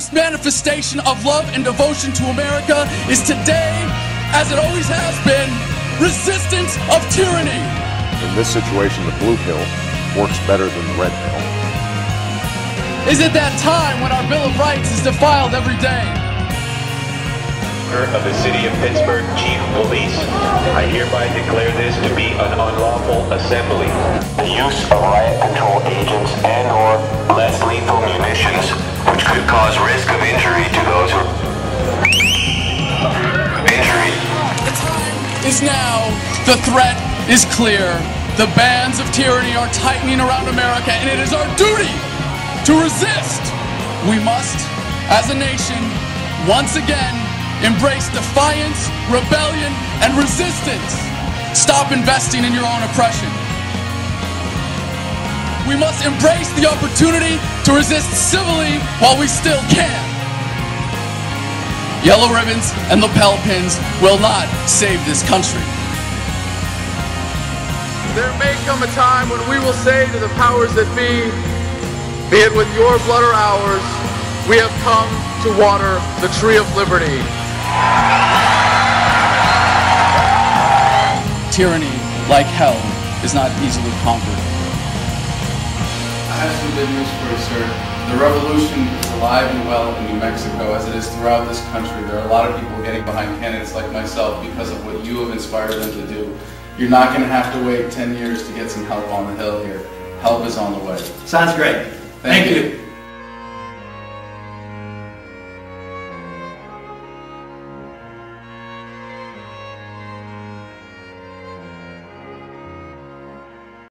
most manifestation of love and devotion to America is today, as it always has been, resistance of tyranny. In this situation, the blue pill works better than the red pill. Is it that time when our Bill of Rights is defiled every day? Of the City of Pittsburgh Chief Police, I hereby declare this to be an unlawful assembly. The use of riot control agents and or less lethal munitions, which could cause risk of injury to those who... Injury. The time is now. The threat is clear. The bands of tyranny are tightening around America, and it is our duty to resist. We must, as a nation, once again, embrace defiance, rebellion, and resistance. Stop investing in your own oppression. We must embrace the opportunity to resist civilly while we still can. Yellow ribbons and lapel pins will not save this country. There may come a time when we will say to the powers that be it with your blood or ours, we have come to water the tree of liberty. Tyranny, like hell, is not easily conquered. I have some good news for you, sir. The revolution is alive and well in New Mexico, as it is throughout this country. There are a lot of people getting behind candidates like myself because of what you have inspired them to do. You're not going to have to wait 10 years to get some help on the Hill here. Help is on the way. Sounds great. Thank you.